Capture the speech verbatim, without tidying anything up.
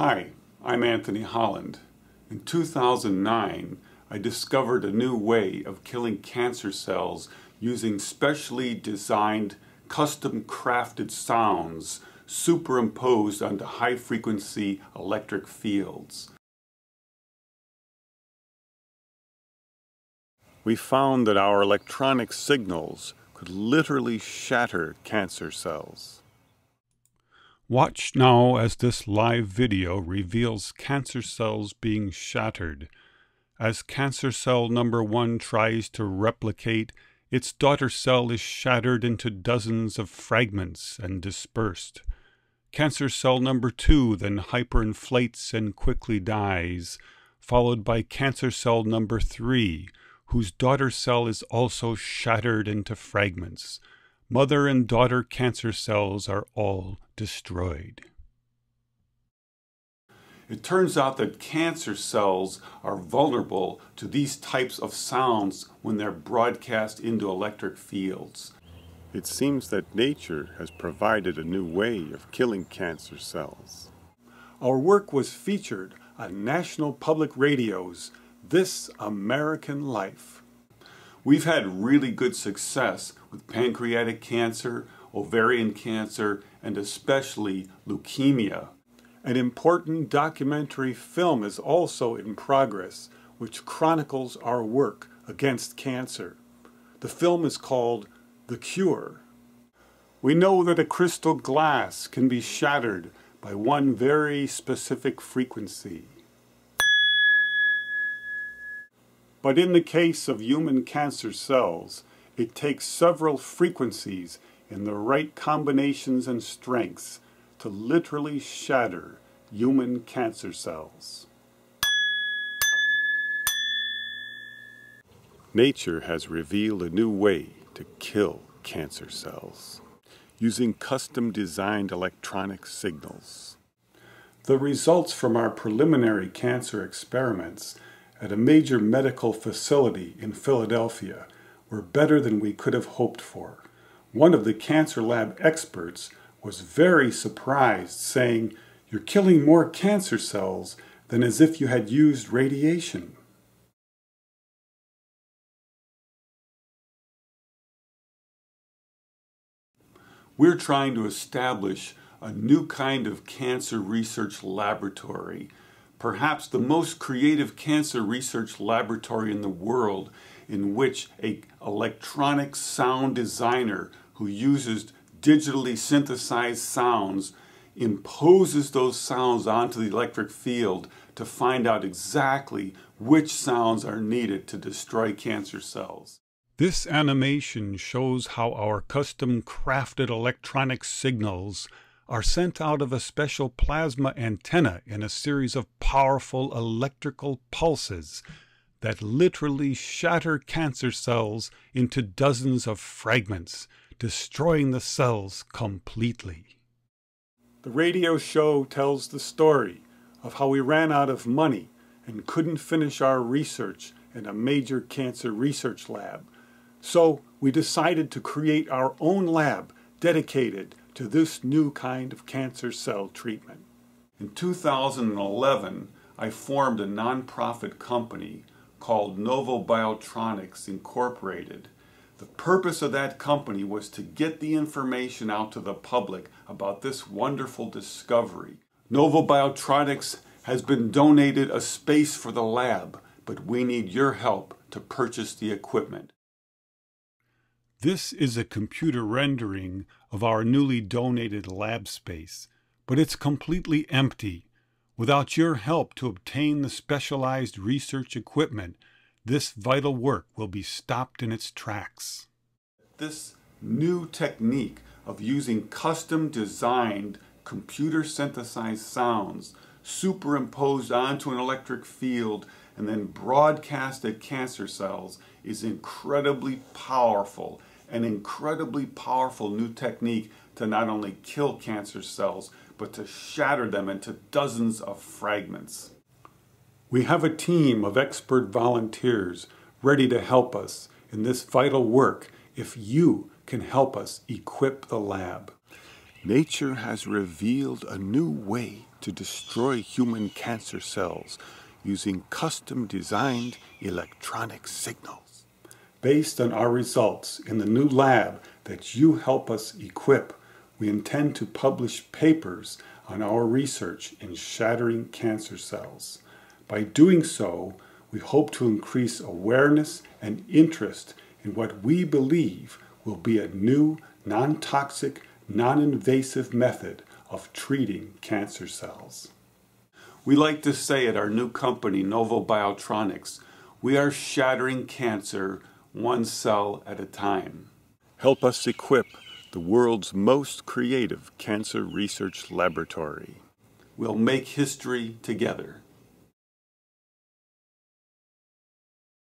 Hi, I'm Anthony Holland. In two thousand nine, I discovered a new way of killing cancer cells using specially designed, custom-crafted sounds superimposed onto high-frequency electric fields. We found that our electronic signals could literally shatter cancer cells. Watch now as this live video reveals cancer cells being shattered, as cancer cell number one tries to replicate, its daughter cell is shattered into dozens of fragments and dispersed. Cancer cell number two then hyperinflates and quickly dies, followed by cancer cell number three, whose daughter cell is also shattered into fragments. Mother and daughter cancer cells are all destroyed. It turns out that cancer cells are vulnerable to these types of sounds when they're broadcast into electric fields. It seems that nature has provided a new way of killing cancer cells. Our work was featured on National Public Radio's This American Life. We've had really good success with pancreatic cancer, ovarian cancer, and especially leukemia. An important documentary film is also in progress, which chronicles our work against cancer. The film is called The Cure. We know that a crystal glass can be shattered by one very specific frequency. But in the case of human cancer cells, it takes several frequencies in the right combinations and strengths to literally shatter human cancer cells. Nature has revealed a new way to kill cancer cells using custom-designed electronic signals. The results from our preliminary cancer experiments at a major medical facility in Philadelphia were better than we could have hoped for. One of the cancer lab experts was very surprised, saying, "You're killing more cancer cells than as if you had used radiation." We're trying to establish a new kind of cancer research laboratory, perhaps the most creative cancer research laboratory in the world, in which an electronic sound designer who uses digitally synthesized sounds imposes those sounds onto the electric field to find out exactly which sounds are needed to destroy cancer cells. This animation shows how our custom-crafted electronic signals are sent out of a special plasma antenna in a series of powerful electrical pulses that literally shatter cancer cells into dozens of fragments, destroying the cells completely. The radio show tells the story of how we ran out of money and couldn't finish our research in a major cancer research lab. So we decided to create our own lab dedicated to this new kind of cancer cell treatment. In two thousand eleven, I formed a nonprofit company called Novobiotronics Incorporated. The purpose of that company was to get the information out to the public about this wonderful discovery. Novobiotronics has been donated a space for the lab, but we need your help to purchase the equipment. This is a computer rendering of our newly donated lab space, but it's completely empty. Without your help to obtain the specialized research equipment, this vital work will be stopped in its tracks. This new technique of using custom-designed, computer-synthesized sounds superimposed onto an electric field and then broadcast at cancer cells is incredibly powerful, an incredibly powerful new technique to not only kill cancer cells, but to shatter them into dozens of fragments. We have a team of expert volunteers ready to help us in this vital work if you can help us equip the lab. Nature has revealed a new way to destroy human cancer cells using custom-designed electronic signals. Based on our results in the new lab that you help us equip, we intend to publish papers on our research in shattering cancer cells. By doing so, we hope to increase awareness and interest in what we believe will be a new, non-toxic, non-invasive method of treating cancer cells. We like to say at our new company, Novobiotronics, we are shattering cancer one cell at a time. Help us equip the world's most creative cancer research laboratory. We'll make history together.